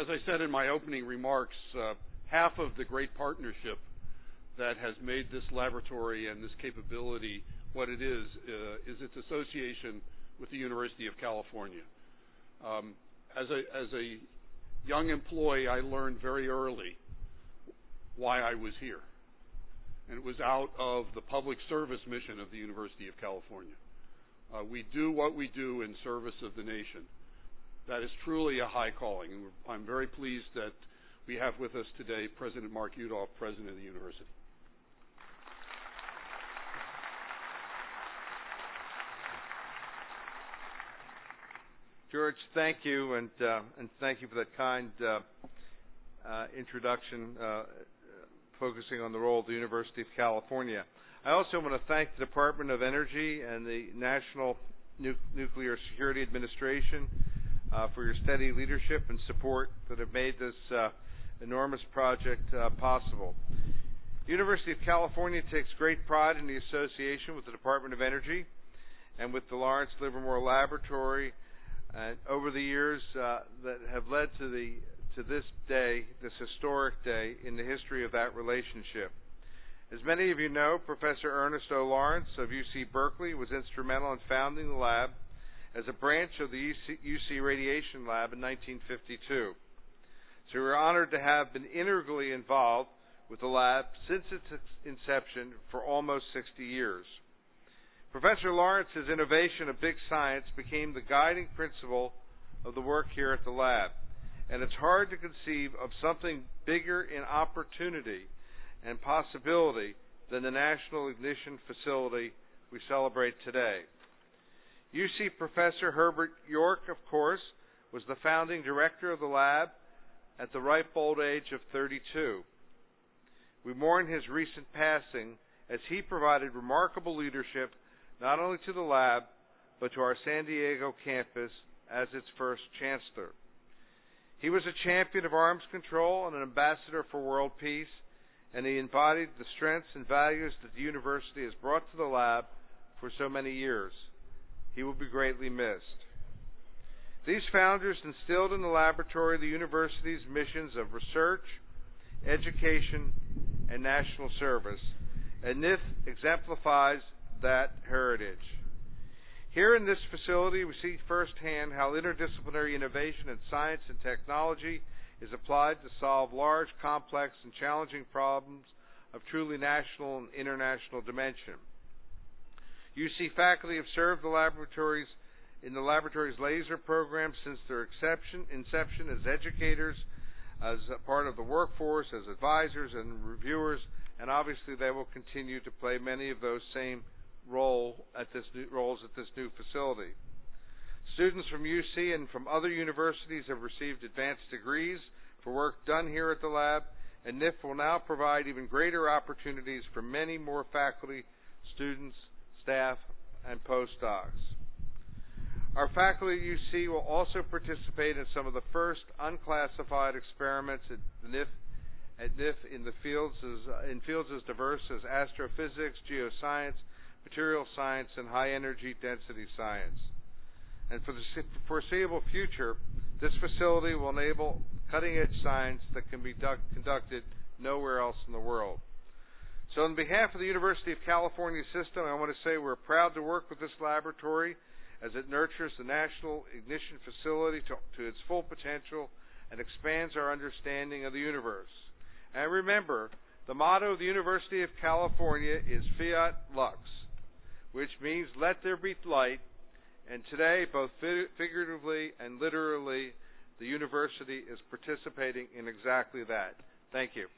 as I said in my opening remarks, half of the great partnership that has made this laboratory and this capability what it is its association with the University of California. As a young employee, I learned very early why I was here. And it was out of the public service mission of the University of California. We do what we do in service of the nation. That is truly a high calling. And I'm very pleased that we have with us today President Mark Yudof, President of the University. George, thank you, and thank you for that kind introduction focusing on the role of the University of California. I also want to thank the Department of Energy and the National Nuclear Security Administration for your steady leadership and support that have made this enormous project possible. The University of California takes great pride in the association with the Department of Energy and with the Lawrence Livermore Laboratory, and over the years that have led to this day, this historic day in the history of that relationship. As many of you know, Professor Ernest O. Lawrence of UC Berkeley was instrumental in founding the lab as a branch of the UC Radiation Lab in 1952. So we're honored to have been integrally involved with the lab since its inception for almost 60 years. Professor Lawrence's innovation of big science became the guiding principle of the work here at the lab, and it's hard to conceive of something bigger in opportunity and possibility than the National Ignition Facility we celebrate today. UC Professor Herbert York, of course, was the founding director of the lab at the ripe old age of 32. We mourn his recent passing as he provided remarkable leadership not only to the lab, but to our San Diego campus as its first chancellor. He was a champion of arms control and an ambassador for world peace, and he embodied the strengths and values that the university has brought to the lab for so many years. He will be greatly missed. These founders instilled in the laboratory the university's missions of research, education, and national service, and NIF exemplifies that heritage. Here in this facility, we see firsthand how interdisciplinary innovation in science and technology is applied to solve large, complex, and challenging problems of truly national and international dimension. UC faculty have served in the laboratory's laser program since their inception as educators, as a part of the workforce, as advisors and reviewers, and obviously they will continue to play many of those same roles at this new facility. Students from UC and from other universities have received advanced degrees for work done here at the lab, and NIF will now provide even greater opportunities for many more faculty, students, staff, and postdocs. Our faculty at UC will also participate in some of the first unclassified experiments at NIF in fields as diverse as astrophysics, geoscience, material science, and high energy density science. And for the foreseeable future, this facility will enable cutting-edge science that can be conducted nowhere else in the world. So on behalf of the University of California system, I want to say we're proud to work with this laboratory as it nurtures the National Ignition Facility to its full potential and expands our understanding of the universe. And remember, the motto of the University of California is Fiat Lux, which means let there be light, and today, both figuratively and literally, the university is participating in exactly that. Thank you.